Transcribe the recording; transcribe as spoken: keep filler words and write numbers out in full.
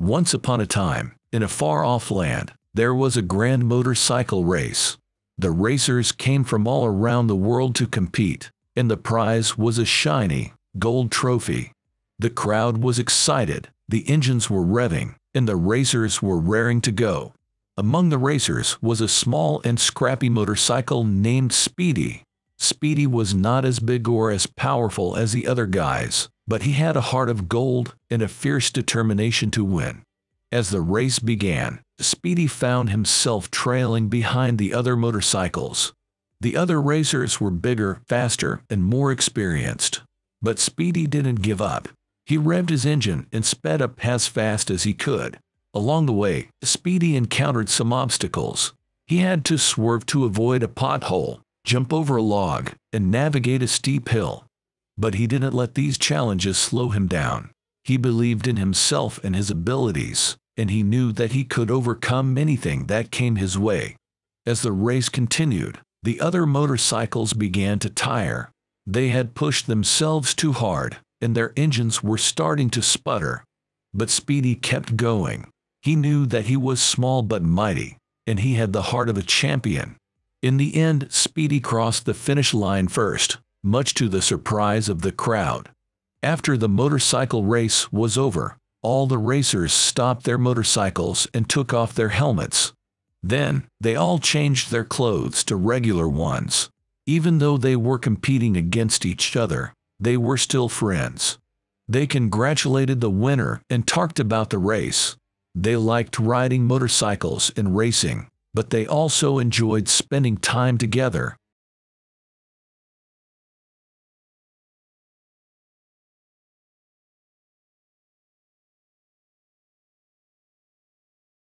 Once upon a time, in a far-off land, there was a grand motorcycle race. The racers came from all around the world to compete, and the prize was a shiny, gold trophy. The crowd was excited, the engines were revving, and the racers were raring to go. Among the racers was a small and scrappy motorcycle named Speedy. Speedy was not as big or as powerful as the other guys, but he had a heart of gold and a fierce determination to win. As the race began, Speedy found himself trailing behind the other motorcycles. The other racers were bigger, faster, and more experienced. But Speedy didn't give up. He revved his engine and sped up as fast as he could. Along the way, Speedy encountered some obstacles. He had to swerve to avoid a pothole, jump over a log, and navigate a steep hill. But he didn't let these challenges slow him down. He believed in himself and his abilities, and he knew that he could overcome anything that came his way. As the race continued, the other motorcycles began to tire. They had pushed themselves too hard, and their engines were starting to sputter. But Speedy kept going. He knew that he was small but mighty, and he had the heart of a champion. In the end, Speedy crossed the finish line first, much to the surprise of the crowd. After the motorcycle race was over, all the racers stopped their motorcycles and took off their helmets. Then, they all changed their clothes to regular ones. Even though they were competing against each other, they were still friends. They congratulated the winner and talked about the race. They liked riding motorcycles and racing, but they also enjoyed spending time together,